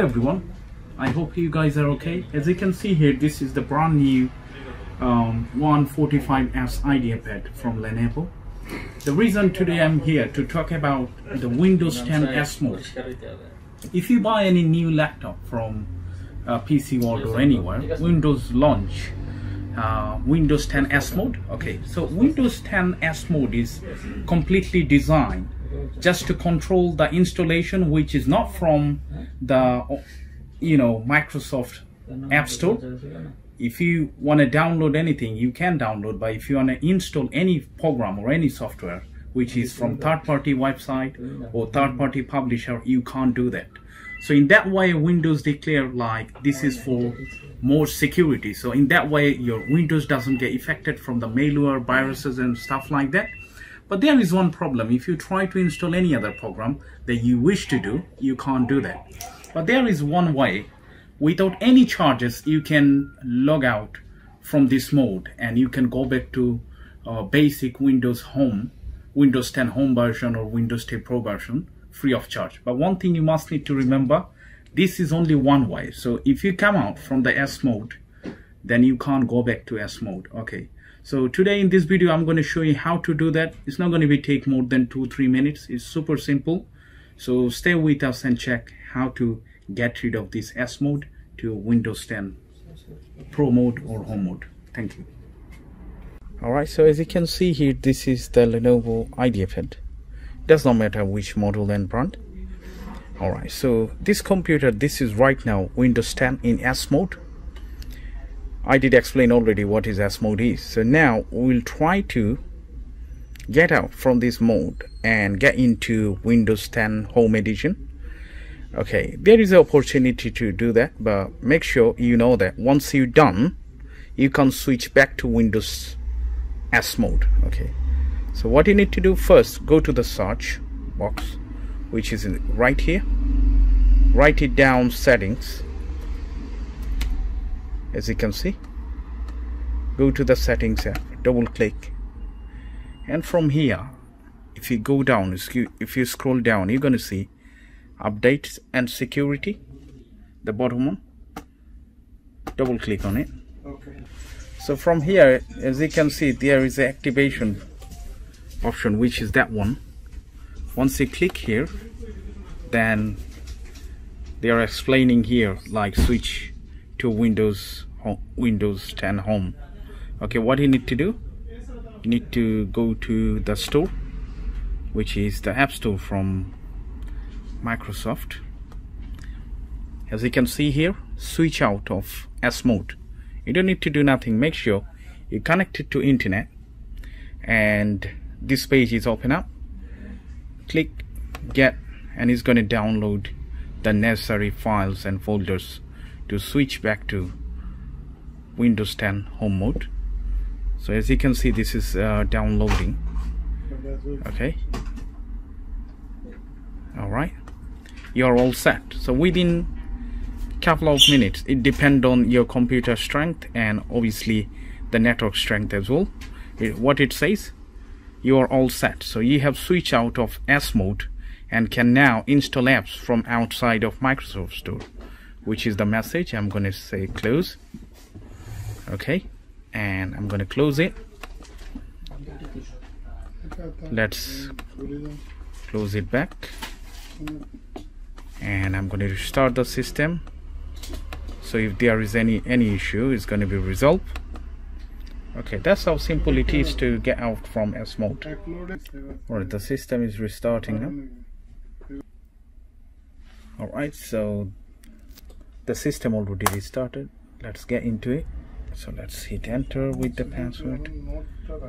Everyone, I hope you guys are okay. As you can see here, this is the brand new 145S IdeaPad from Lenovo. The reason today I'm here to talk about the Windows 10 S mode. If you buy any new laptop from PC World or anywhere, Windows launch Windows 10 S mode. Okay, so Windows 10 S mode is completely designed just to control the installation, which is not from the Microsoft App Store. If you want to download anything, you can download, but if you want to install any program or any software which is from third-party website or third-party publisher, you can't do that. So in that way, Windows declared like this is for more security. So in that way, your Windows doesn't get affected from the malware, viruses and stuff like that. But there is one problem. If you try to install any other program that you wish to do, you can't do that. But there is one way. Without any charges, you can log out from this mode and you can go back to basic Windows Home, Windows 10 Home version or Windows 10 Pro version free of charge. But one thing you must need to remember, this is only one way. So if you come out from the S mode, then you can't go back to S mode. Okay. So today in this video, I'm going to show you how to do that. It's not going to take more than 2-3 minutes. It's super simple. So stay with us and check how to get rid of this S mode to Windows 10 Pro mode or Home mode. Thank you. Alright, so as you can see here, this is the Lenovo IdeaPad. Does not matter which model and brand. Alright, so this computer, this is right now Windows 10 in S mode. I did explain already what is S mode is. So now we'll try to get out from this mode and get into Windows 10 Home edition. Okay, there is an opportunity to do that, but make sure you know that once you're done, you can switch back to Windows S mode. Okay, so what you need to do first, go to the search box, which is right here. Write it down, settings. As you can see, go to the settings app, double click, and from here, if you go down, if you scroll down, you're going to see updates and security, the bottom one. Double click on it. Okay. So from here, as you can see, there is the activation option, which is that one. Once you click here, then they are explaining here like switch to Windows 10 Home. Okay, what you need to do, you need to go to the store, which is the App Store from Microsoft. As you can see here, switch out of S mode. You don't need to do nothing. Make sure you connect it to internet and this page is open up. Click get and it's going to download the necessary files and folders to switch back to Windows 10 Home mode. So as you can see, this is downloading. Okay, alright, you're all set. So within couple of minutes, it depends on your computer strength and obviously the network strength as well. What it says, you are all set. So you have switched out of S mode and can now install apps from outside of Microsoft Store, which is the message. I'm going to say close. Okay, and I'm going to close it. Let's close it back and I'm going to restart the system. So if there is any issue, it's going to be resolved. Okay, that's how simple it is to get out from S mode. Alright, the system is restarting now. Alright, so the system already restarted. Let's get into it. So let's hit enter with the password.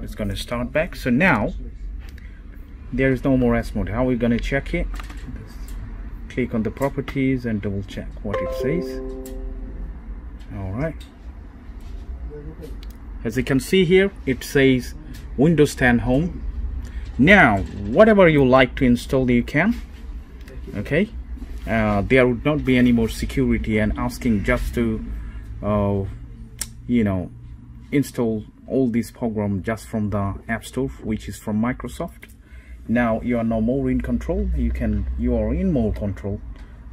It's going to start back. So now there is no more S mode. How are we going to check it? Click on the properties and double check what it says. Alright, as you can see here, it says Windows 10 Home. Now whatever you like to install, you can. Okay, there would not be any more security and asking just to install all these programs just from the App Store, which is from Microsoft. Now you are no more in control. You are in more control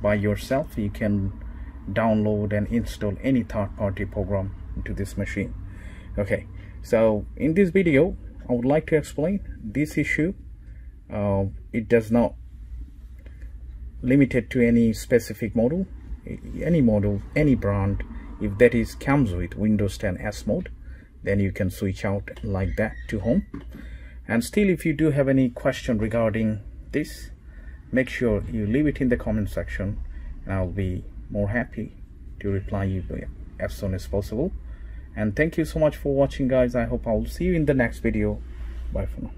by yourself. You can download and install any third-party program into this machine. Okay, so in this video I would like to explain this issue. It does not limited to any specific model, any brand. If that is comes with Windows 10 S mode, then you can switch out like that to home. And still, if you do have any question regarding this, make sure you leave it in the comment section and I'll be more happy to reply you as soon as possible. And thank you so much for watching, guys. I hope I'll see you in the next video. Bye for now.